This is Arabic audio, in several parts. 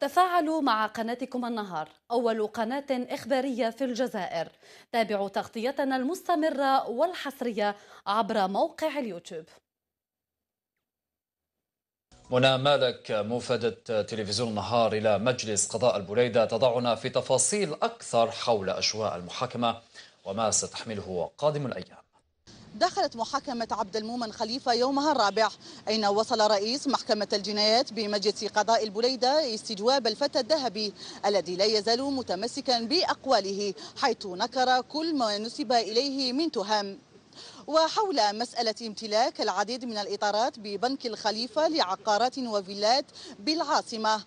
تفاعلوا مع قناتكم النهار، أول قناة إخبارية في الجزائر. تابعوا تغطيتنا المستمرة والحصرية عبر موقع اليوتيوب. منى مالك موفدة تلفزيون النهار إلى مجلس قضاء البليدة تضعنا في تفاصيل أكثر حول أجواء المحاكمة وما ستحمله قادم الأيام. دخلت محاكمة عبد المؤمن خليفة يومها الرابع، أين وصل رئيس محكمة الجنايات بمجلس قضاء البليدة استجواب الفتى الذهبي الذي لا يزال متمسكا بأقواله، حيث نكر كل ما نسب إليه من تهم. وحول مسألة امتلاك العديد من الإطارات ببنك الخليفة لعقارات وفيلات بالعاصمة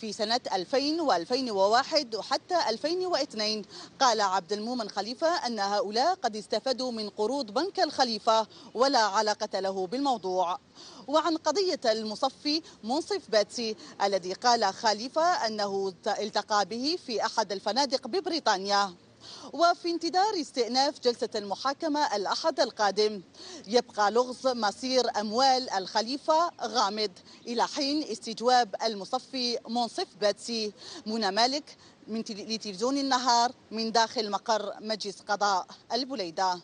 في سنة 2000 و2001 وحتى 2002، قال عبد المؤمن خليفة أن هؤلاء قد استفادوا من قروض بنك الخليفة ولا علاقة له بالموضوع. وعن قضية المصفي منصف باتسي الذي قال خليفة أنه التقى به في أحد الفنادق ببريطانيا. وفي انتظار استئناف جلسة المحاكمة الأحد القادم، يبقى لغز مصير أموال الخليفة غامض إلى حين استجواب المصفي منصف باتسي. منى مالك لتلفزيون النهار من داخل مقر مجلس قضاء البليدة.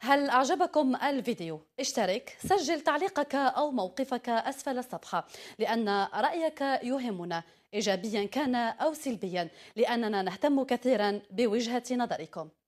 هل أعجبكم الفيديو؟ اشترك، سجل تعليقك أو موقفك أسفل الصفحة، لأن رأيك يهمنا إيجابيا كان أو سلبيا، لأننا نهتم كثيرا بوجهة نظركم.